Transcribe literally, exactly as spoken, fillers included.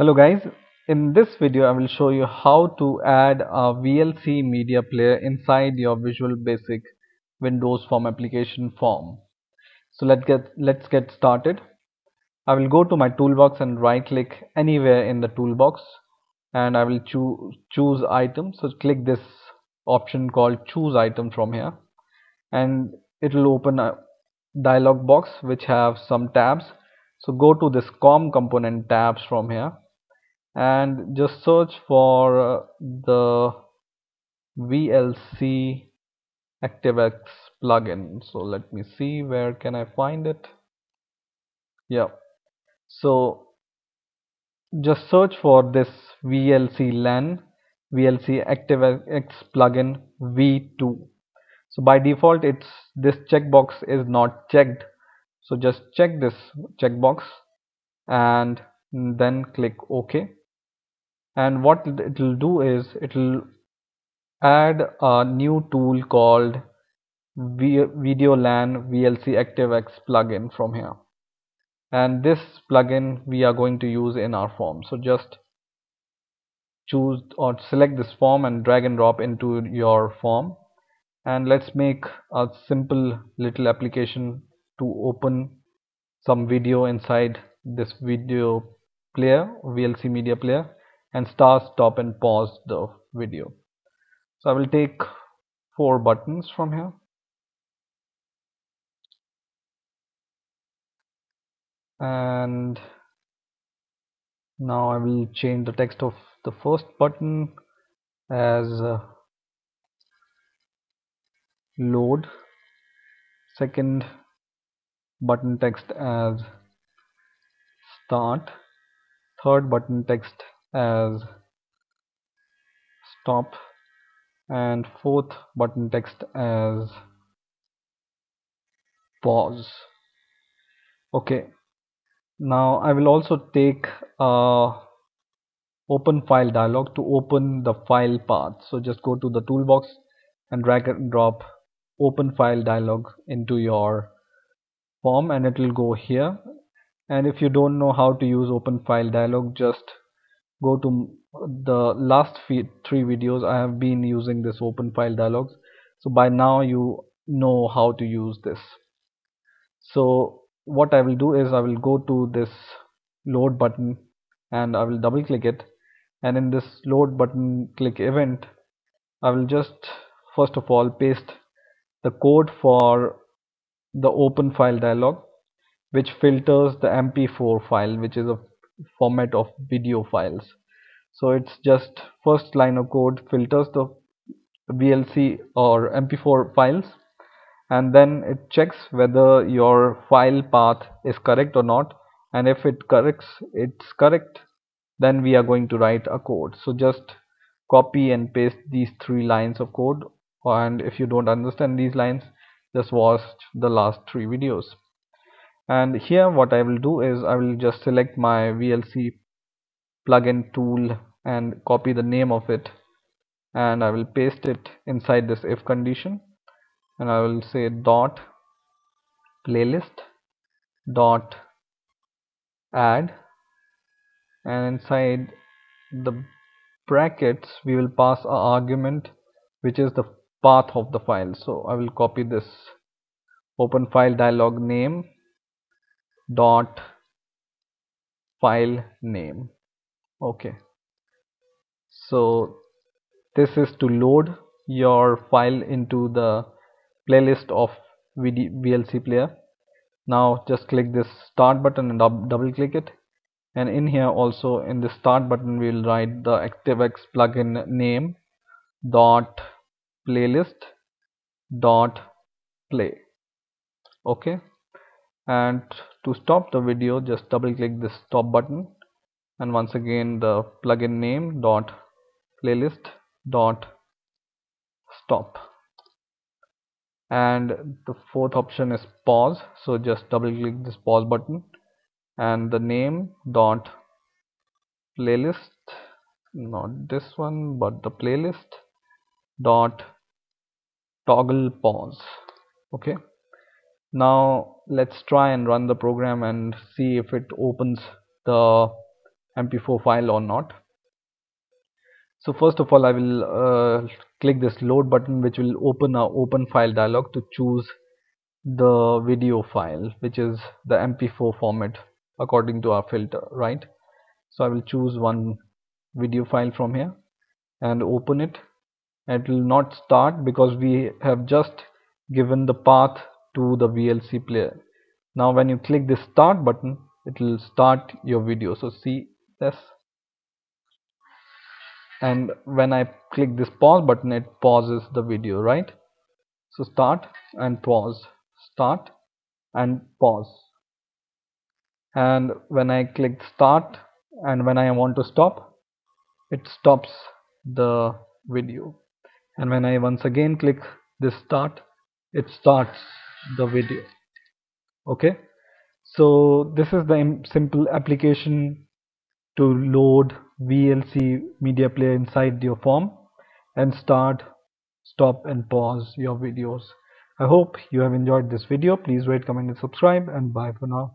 Hello guys, in this video I will show you how to add a V L C media player inside your Visual Basic Windows form application form. So let's get let's get started. I will go to my toolbox and right click anywhere in the toolbox and I will choose choose item. So click this option called choose item from here and it will open a dialog box which have some tabs. So go to this C O M component tabs from here and just search for the V L C ActiveX plugin. So let me see, where can I find it? Yeah, so just search for this V L C LAN V L C ActiveX plugin V two. So by default it's this checkbox is not checked, so just check this checkbox and then click OK, and what it will do is it will add a new tool called VideoLAN V L C ActiveX plugin from here, and this plugin we are going to use in our form. So just choose or select this form and drag and drop into your form, and let's make a simple little application to open some video inside this video player, V L C media player, and start, stop and pause the video. So I will take four buttons from here and now I will change the text of the first button as uh, load, second button text as start, third button text as stop, and fourth button text as pause. Okay, now I will also take a open file dialog to open the file path. So just go to the toolbox and drag and drop open file dialog into your form and it will go here. And if you don't know how to use open file dialog, just go to the last three videos I have been using this open file dialogs, so by now you know how to use this. So what I will do is I will go to this load button and I will double click it, and in this load button click event I will just first of all paste the code for the open file dialog which filters the M P four file, which is a format of video files. So it's just first line of code filters the V L C or M P four files, and then it checks whether your file path is correct or not, and if it corrects it's correct then we are going to write a code. So just copy and paste these three lines of code, and if you don't understand these lines just watch the last three videos. And here what I will do is I will just select my V L C plugin tool and copy the name of it and I will paste it inside this if condition, and I will say dot playlist dot add, and inside the brackets we will pass an argument which is the path of the file. So I will copy this open file dialog name dot file name. Okay, so this is to load your file into the playlist of V L C player. Now just click this start button and double click it, and in here also in the start button we will write the ActiveX plugin name dot playlist dot play. Okay, and to stop the video just double click this stop button and once again the plugin name dot playlist dot stop, and the fourth option is pause. So just double click this pause button and the name dot playlist, not this one but the playlist dot toggle pause. Okay, now let's try and run the program and see if it opens the M P four file or not. So first of all, I will uh, click this load button, which will open a open file dialog to choose the video file, which is the M P four format according to our filter, right? So I will choose one video file from here and open it. It will not start because we have just given the path to the V L C player. Now when you click this start button, it will start your video. So see this. And when I click this pause button, it pauses the video, right? So start and pause, start and pause. And when I click start and when I want to stop, it stops the video. And when I once again click this start, it starts the video. Okay, so this is the simple application to load V L C media player inside your form and start, stop and pause your videos. I hope you have enjoyed this video. Please rate, comment and subscribe, and bye for now.